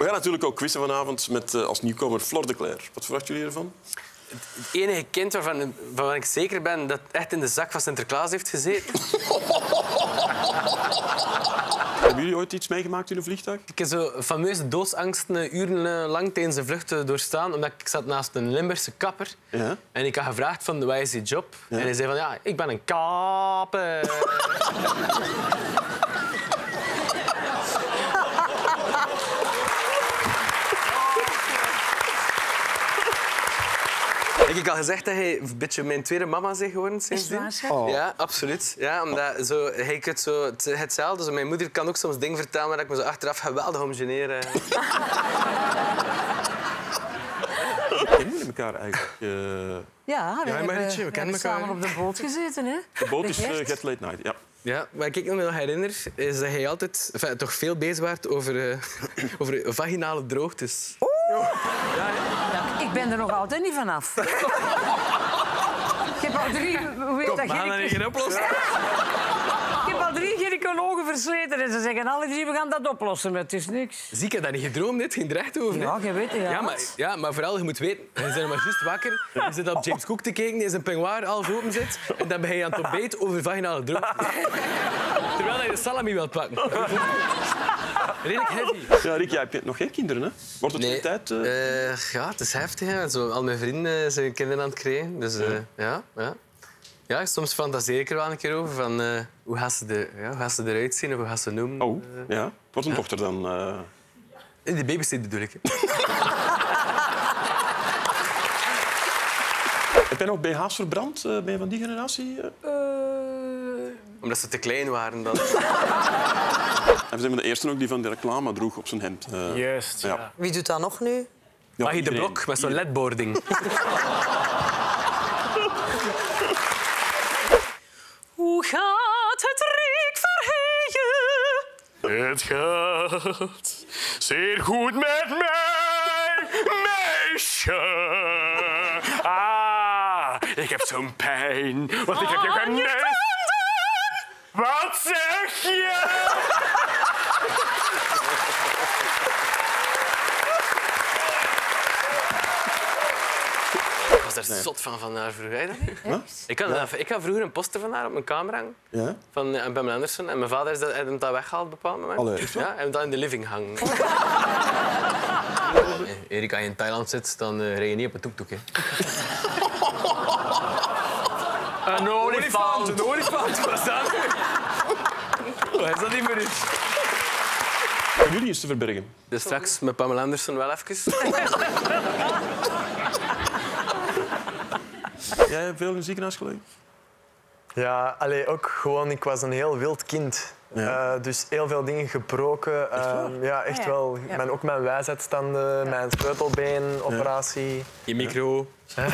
We gaan natuurlijk ook quizzen vanavond met als nieuwkomer Flor de Cler. Wat verwachten jullie ervan? Het enige kind waarvan ik zeker ben dat het echt in de zak van Sinterklaas heeft gezeten. Hebben jullie ooit iets meegemaakt in een vliegtuig? Ik heb zo fameuze doodsangsten urenlang tijdens de vlucht doorstaan. Omdat ik zat naast een Limburgse kapper. Ja. En ik had gevraagd van, wat is die job? Ja. En hij zei van, ja, ik ben een kapper. Heb ik al gezegd dat hij een beetje mijn tweede mama is geworden sindsdien? Is waar, oh. Ja, absoluut. Ja, omdat zo, hij kunt zo hetzelfde. Zo, mijn moeder kan ook soms dingen vertellen waar ik me zo achteraf geweldig om generen. Kennen jullie elkaar eigenlijk? Ja, we hebben samen op de boot gezeten. Hè? De boot is Get Late Night, ja. Ja, wat ik me nog herinner, is dat hij altijd toch veel bezig werd over, over vaginale droogtes. Oh. Ja, ja. Ik ben er nog altijd niet vanaf. Ik heb al drie... Ik heb al drie gynaecologen versleten en ze zeggen alle drie, we gaan dat oplossen, maar het is niks. Zie, ik heb dat niet gedroomd, dit ging er echt over. Ja, je weet het, ja. Maar vooral, je moet weten, je bent maar juist wakker, je zit op James Cook te kijken, die in zijn peignoir alles open zit en dan ben je aan het ontbijten over vaginale droogte. Terwijl je de salami wilt pakken. Redelijk heavy. Ja, Rik, jij hebt nog geen kinderen, hè? Wordt het geen tijd? Ja, het is heftig. Hè. Zo, al mijn vrienden zijn kinderen aan het krijgen. Dus ja, soms fantaseer ik er wel een keer over. Van, hoe gaan ze ze eruit zien of hoe gaan ze noemen? Oh, ja. Wordt een dochter dan? In de babysit bedoel ik. Heb jij nog BH's verbrand? Ben je van die generatie? Omdat ze te klein waren dan. En we zijn de eerste ook die van de reclame droeg op zijn hemd. Juist. Ja. Wie doet dat nog nu? Ja, Magie de Blok met zo'n ledboarding. Hoe gaat het, Rik Verheyen? Het gaat zeer goed met mij, meisje. Ah, ik heb zo'n pijn, want ik heb je gemist. Wat zeg je? Ik was daar zot van haar vroeger. Ik had vroeger een poster van haar op mijn kamer hangen. Ja? Van Pamela Anderson. En mijn vader heeft hem dat weggehaald op een bepaald moment. Allee, ja, hij heeft dat in de living hangen. Erik, als je in Thailand zit, dan rij je niet op een tuk-tuk. Een olifant. Een olifant, was dat? Wat is dat niet meer iets? Voor jullie is te verbergen. Dus straks met Pamela Anderson wel even. Jij hebt veel in het ziekenhuis gelegen? Ja, ook gewoon. Ik was een heel wild kind. Ja. Dus heel veel dingen gebroken. Echt wel. Ja. Ook mijn wijsheidstanden, mijn sleutelbeenoperatie. Ja. Je micro. Ja.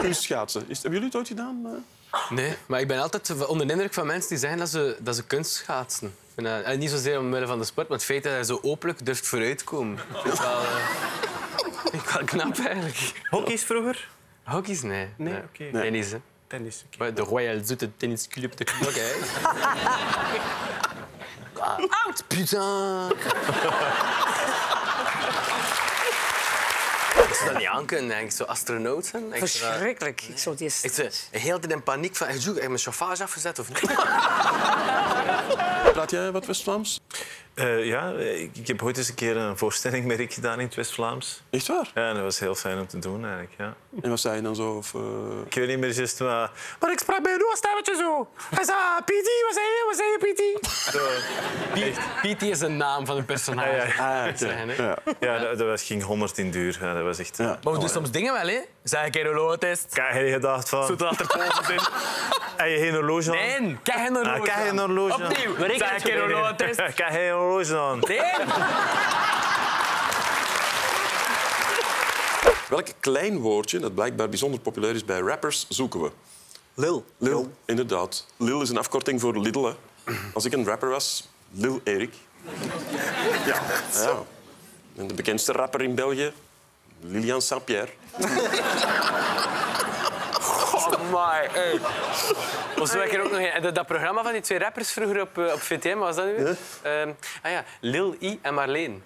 Kunstschaatsen. Hebben jullie het ooit gedaan? Nee, maar ik ben altijd onder de indruk van mensen die zeggen dat ze kunst schaatsen. En niet zozeer omwille van de sport, maar het feit dat je zo openlijk durft vooruitkomen. Ik wel knap, eigenlijk. Hockey's vroeger? Hockey's, nee. Nee, oké. Okay. Nee. Tennis, hè. Tennis, oké. Okay. De Royal Zoute Tennis Club. Oké. Oud, putain. Ik zou dat niet aan kunnen, ik zou astronaut zijn. Verschrikkelijk. Ik zou die heel tijd in paniek van, heb ik mijn chauffage afgezet of niet? Praat jij wat West-Vlaams? Ja, ik heb ooit eens een keer een voorstelling met Rik gedaan in het West-Vlaams. Echt waar? Ja, dat was heel fijn om te doen eigenlijk, ja. En wat zei je dan zo? Of, Ik weet niet meer juist, maar ik sprak bij een doelstemmetje zo. Hij zei, Pietie, wat zei je, Pietie? Pietie is de naam van een personage. Ja, dat ging 100 in duur. Ja, dat was echt... Ja. Maar we doen soms dingen wel, hè? Zei ik een horlogetest? Kijk, je gedacht van... Zodat er polsen zijn. Heb je geen horloge aan? Nee, kijk geen horloge aan. Kijk geen horloge aan. Opnieuw, zei ik een horlogetest? Kijk geen horloge aan. Welk klein woordje dat blijkbaar bijzonder populair is bij rappers zoeken we? Lil. Lil, inderdaad. Lil is een afkorting voor Lidl. Hè. Als ik een rapper was, Lil Erik. Ja. En de bekendste rapper in België, Lilian Saint-Pierre. Amai, ey. Was er ook nog een, dat programma van die twee rappers vroeger op VTM, was dat nu? Huh? Ja, Lil Erik en Marleen.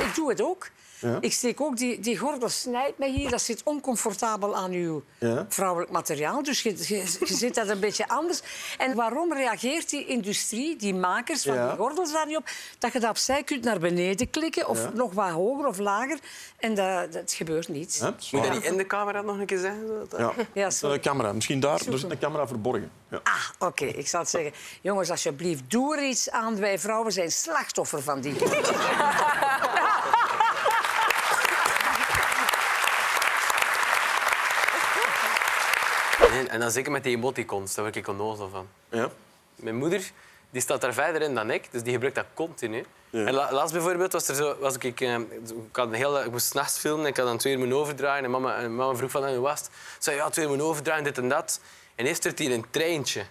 Ik doe het ook. Ja. Ik steek ook die gordel snijdt mij hier. Dat zit oncomfortabel aan uw vrouwelijk materiaal. Dus je zit dat een beetje anders. En waarom reageert die industrie, die makers van die gordels daar niet op? Dat je dat opzij kunt naar beneden klikken of nog wat hoger of lager. En dat gebeurt niet. Ja, moet je dat niet in de camera nog een keer zeggen? Ja, de camera. Misschien daar. Er zit een camera verborgen. Ja. Ah, oké. Ik zal het zeggen. Jongens, alsjeblieft, doe er iets aan. Wij vrouwen zijn slachtoffer van die gordels. En dan zeker met die emoticons, daar word ik onnozel van. Ja. Mijn moeder die staat daar verder in dan ik, dus die gebruikt dat continu. Ja. En laatst bijvoorbeeld was er zo... Ik moest 's nachts filmen, ik had dan 2 uur moeten overdraaien. En mama vroeg van hoe was het? Ze zei, ja, 2 uur moeten overdraaien, dit en dat. En eerst stuurt hij een treintje.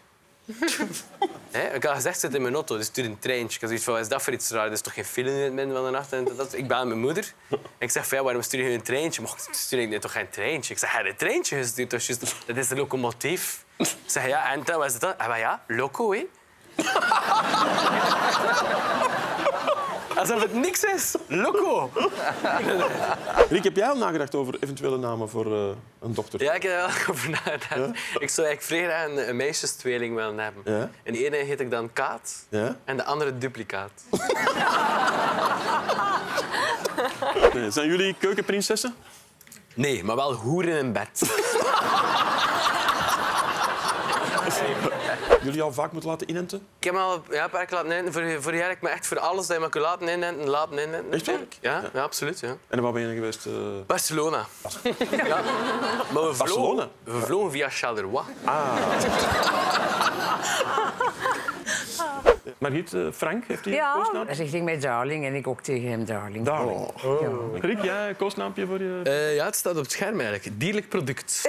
Ik had gezegd, zit in mijn auto, dus stuurt een treintje. Ik had zoiets van, wat is dat voor iets raar? Er is toch geen film in het midden van de nacht? En dat. Ik belde mijn moeder en ik zeg, van, ja, waarom stuur je een treintje? Maar stuur ik toch geen treintje? Ik zeg, hij heeft een treintje gestuurd. Dat is een locomotief. Ik zeg, ja, en wat is dat? Maar ja, loco, hé. Alsof het niks is. Loco. Rik, heb jij al nagedacht over eventuele namen voor een dochter? Ja, ik heb er wel over nagedacht. Ja? Ik zou eigenlijk vrij graag een meisjestweeling willen hebben. Ja? En de ene heet ik dan Kaat en de andere Duplicaat. Nee. Zijn jullie keukenprinsessen? Nee, maar wel hoeren in bed. Jullie al vaak moeten laten inenten? Ik heb me al een paar keer laten inenten. Vorig jaar heb ik me echt voor alles dat je me laten inenten. Echt waar? Ja, absoluut. Ja. En waar ben je geweest? Barcelona. Ja. Maar we Barcelona? We vlogen via Chalerois. Ah. Margriet, Frank, heeft hij een koosnaam? Ja, hij ging mij darling en ik ook tegen hem darling. Darling. Oh. Ja. Rik, jij een koosnaampje voor je? Ja, het staat op het scherm eigenlijk. Dierlijk product.